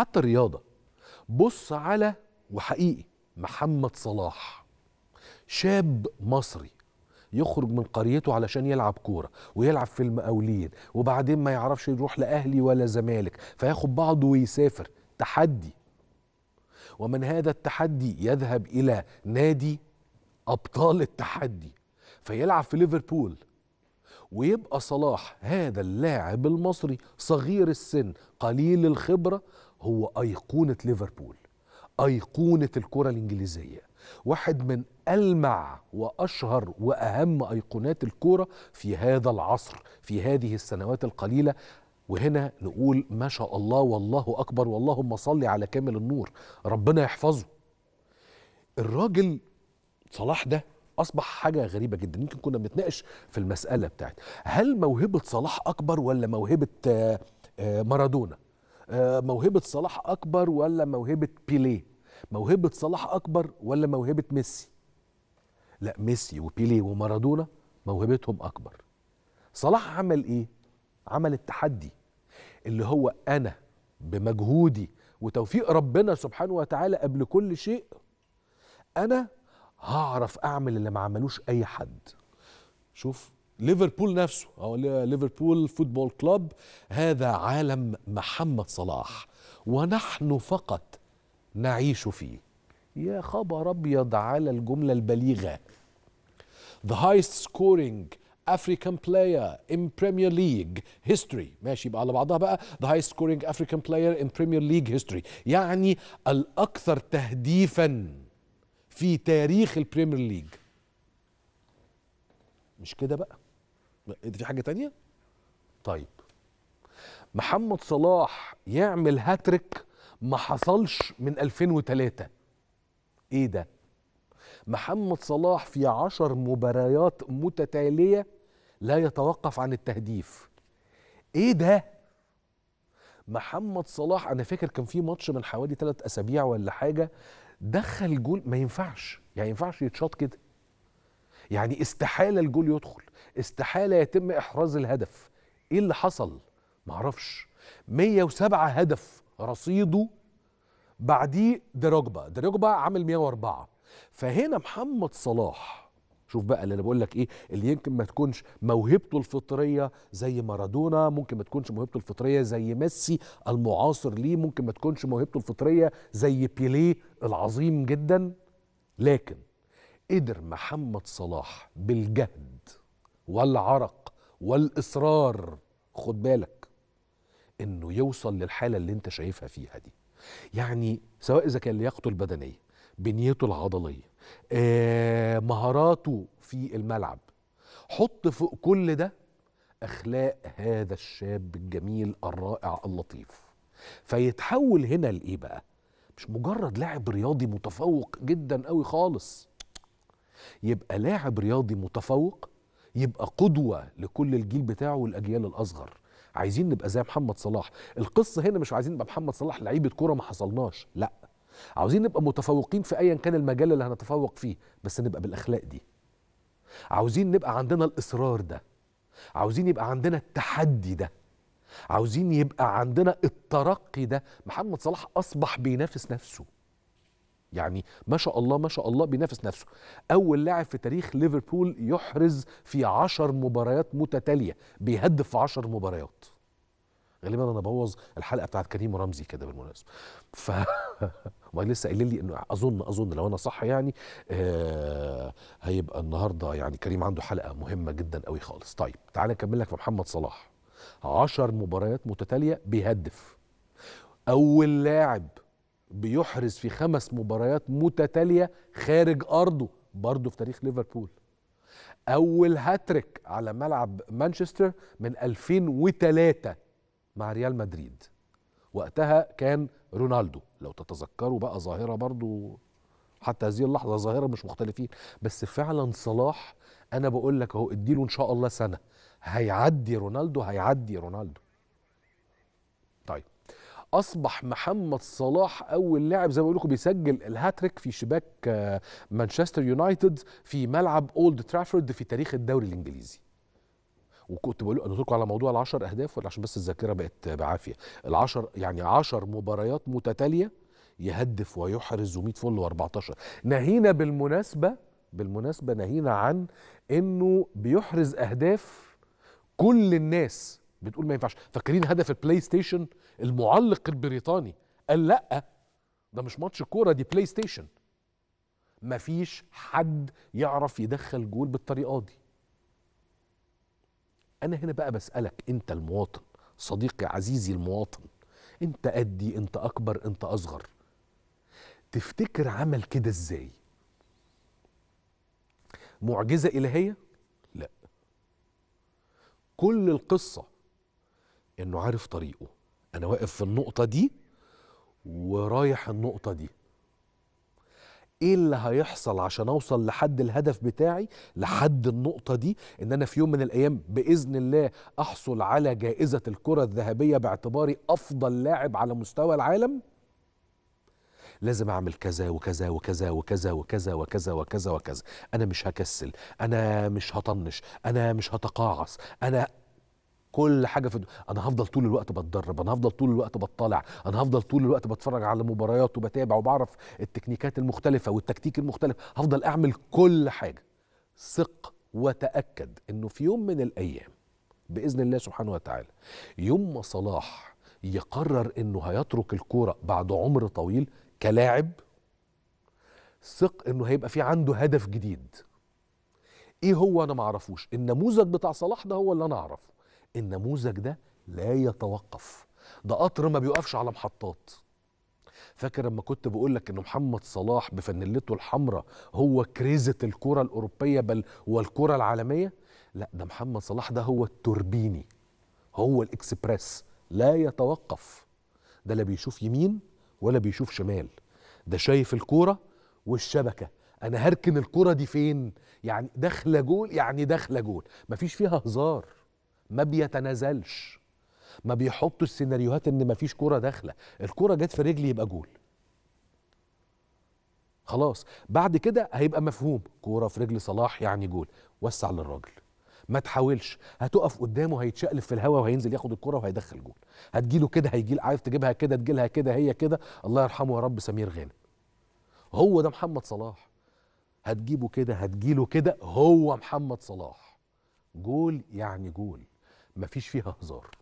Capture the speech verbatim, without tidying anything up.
حتى الرياضة. بص على، وحقيقي، محمد صلاح شاب مصري يخرج من قريته علشان يلعب كورة ويلعب في المقاولين، وبعدين ما يعرفش يروح لأهلي ولا زمالك، فياخد بعضه ويسافر. تحدي، ومن هذا التحدي يذهب إلى نادي أبطال التحدي فيلعب في ليفربول، ويبقى صلاح هذا اللاعب المصري صغير السن قليل الخبرة هو أيقونة ليفربول، أيقونة الكرة الإنجليزية، واحد من ألمع وأشهر وأهم أيقونات الكرة في هذا العصر في هذه السنوات القليلة. وهنا نقول ما شاء الله، والله أكبر، واللهم صل على كامل النور، ربنا يحفظه. الراجل صلاح ده أصبح حاجة غريبة جدا. يمكن كنا بنتناقش في المسألة بتاعت هل موهبة صلاح أكبر ولا موهبة مارادونا، موهبة صلاح أكبر ولا موهبة بيلي، موهبة صلاح أكبر ولا موهبة ميسي. لا، ميسي وبيلي ومارادونا موهبتهم أكبر. صلاح عمل إيه؟ عمل التحدي اللي هو أنا بمجهودي وتوفيق ربنا سبحانه وتعالى قبل كل شيء أنا هعرف أعمل اللي ما عملوش أي حد. شوف ليفربول نفسه، أو ليفربول فوتبول كلوب، هذا عالم محمد صلاح ونحن فقط نعيش فيه. يا خبر أبيض على الجملة البليغة. The highest scoring African player in Premier League history. ماشي، يبقى على بعضها بقى The highest scoring African player in Premier League history، يعني الأكثر تهديفاً في تاريخ البريمير ليج. مش كده بقى، في حاجة تانية؟ طيب محمد صلاح يعمل هاتريك ما حصلش من ألفين وتلاتة. ايه ده؟ محمد صلاح في عشر مباريات متتالية لا يتوقف عن التهديف. ايه ده؟ محمد صلاح، انا فاكر كان في ماتش من حوالي ثلاث اسابيع ولا حاجة، دخل جول ما ينفعش، يعني ما ينفعش يتشاط كده، يعني استحالة الجول يدخل، استحالة يتم إحراز الهدف. إيه اللي حصل؟ معرفش. مية وسبعة هدف رصيده، بعديه دراجبا، دراجبا عامل مية وأربعة. فهنا محمد صلاح، شوف بقى اللي أنا بقول لك إيه، اللي يمكن ما تكونش موهبته الفطرية زي مارادونا، ممكن ما تكونش موهبته الفطرية زي ميسي المعاصر ليه، ممكن ما تكونش موهبته الفطرية زي بيليه العظيم جدا، لكن قدر محمد صلاح بالجهد والعرق والإصرار، خد بالك، إنه يوصل للحالة اللي أنت شايفها فيها دي. يعني سواء إذا كان لياقته البدنية، بنيته العضلية، آه، مهاراته في الملعب، حط فوق كل ده أخلاق هذا الشاب الجميل الرائع اللطيف، فيتحول هنا لإيه بقى؟ مش مجرد لاعب رياضي متفوق جدا قوي خالص، يبقى لاعب رياضي متفوق، يبقى قدوة لكل الجيل بتاعه والأجيال الأصغر. عايزين نبقى زي محمد صلاح. القصة هنا مش عايزين نبقى محمد صلاح لعيبة كورة ما حصلناش، لأ، عاوزين نبقى متفوقين في أيا كان المجال اللي هنتفوق فيه، بس نبقى بالأخلاق دي، عاوزين نبقى عندنا الإصرار ده، عاوزين يبقى عندنا التحدي ده، عاوزين يبقى عندنا الترقي ده. محمد صلاح أصبح بينافس نفسه، يعني ما شاء الله ما شاء الله بينافس نفسه. أول لاعب في تاريخ ليفربول يحرز في عشر مباريات متتالية، بيهدف في عشر مباريات. غالبا انا بوظ الحلقه بتاعت كريم رمزي كده بالمناسبه، ف لسه قايل لي انه اظن اظن لو انا صح يعني آه هيبقى النهارده يعني كريم عنده حلقه مهمه جدا قوي خالص. طيب تعالى نكمل لك في محمد صلاح. عشر مباريات متتاليه بيهدف، اول لاعب بيحرز في خمس مباريات متتاليه خارج ارضه برضه في تاريخ ليفربول، اول هاتريك على ملعب مانشستر من ألفين وتلاتة مع ريال مدريد، وقتها كان رونالدو لو تتذكروا بقى، ظاهرة برضو حتى هذه اللحظة ظاهرة، مش مختلفين. بس فعلا صلاح أنا بقول لك أهو، اديله إن شاء الله سنة هيعدي رونالدو، هيعدي رونالدو. طيب أصبح محمد صلاح أول لاعب زي ما بقول لكم بيسجل الهاتريك في شباك مانشستر يونايتد في ملعب أولد ترافورد في تاريخ الدوري الإنجليزي، وكنت بقول قلت لكم على موضوع العشر اهداف ولا عشان بس الذاكره بقت بعافيه، العشر يعني عشر مباريات متتاليه يهدف ويحرز ومية فل واربعتاشر، نهينا بالمناسبه بالمناسبه نهينا عن انه بيحرز اهداف كل الناس بتقول ما ينفعش، فاكرين هدف البلاي ستيشن المعلق البريطاني قال لا ده مش ماتش كوره دي بلاي ستيشن، مفيش حد يعرف يدخل جول بالطريقه دي. أنا هنا بقى بسألك أنت المواطن، صديقي عزيزي المواطن، أنت قدي، أنت أكبر، أنت أصغر، تفتكر عمل كده إزاي؟ معجزة إلهية؟ لا، كل القصة إنه عارف طريقه، أنا واقف في النقطة دي ورايح النقطة دي، ايه اللي هيحصل عشان اوصل لحد الهدف بتاعي لحد النقطه دي، ان انا في يوم من الايام باذن الله احصل على جائزه الكره الذهبيه باعتباري افضل لاعب على مستوى العالم، لازم اعمل كذا وكذا وكذا وكذا وكذا وكذا وكذا وكذا، انا مش هكسل، انا مش هطنش، انا مش هتقاعس، انا كل حاجه في الدنيا. انا هفضل طول الوقت بتدرب، انا هفضل طول الوقت بطلع، انا هفضل طول الوقت بتفرج على مباريات وبتابع وبعرف التكنيكات المختلفه والتكتيك المختلف، هفضل اعمل كل حاجه. ثق وتاكد انه في يوم من الايام باذن الله سبحانه وتعالى، يوم ما صلاح يقرر انه هيترك الكوره بعد عمر طويل كلاعب، ثق انه هيبقى في عنده هدف جديد. ايه هو؟ انا ما اعرفوش، النموذج بتاع صلاح ده هو اللي انا اعرفه. النموذج ده لا يتوقف، ده قطر ما بيوقفش على محطات. فاكر لما كنت بقول لك ان محمد صلاح بفنلته الحمراء هو كريزة الكرة الأوروبية بل والكرة العالمية؟ لا، ده محمد صلاح ده هو التوربيني، هو الاكسبرس، لا يتوقف. ده لا بيشوف يمين ولا بيشوف شمال، ده شايف الكرة والشبكة، انا هركن الكرة دي فين؟ يعني داخلة جول، يعني داخلة جول، مفيش فيها هزار، ما بيتنازلش، ما بيحطش السيناريوهات ان ما فيش كوره داخله، الكوره جت في رجلي يبقى جول. خلاص، بعد كده هيبقى مفهوم، كوره في رجل صلاح يعني جول، وسع للراجل، ما تحاولش، هتقف قدامه هيتشقلب في الهواء وهينزل ياخد الكوره وهيدخل جول، هتجيله كده هيجيل، عارف تجيبها كده تجيلها كده، هي كده، الله يرحمه يا رب سمير غانم. هو ده محمد صلاح، هتجيبه كده هتجيله كده، هو محمد صلاح، جول يعني جول، مفيش فيها هزار.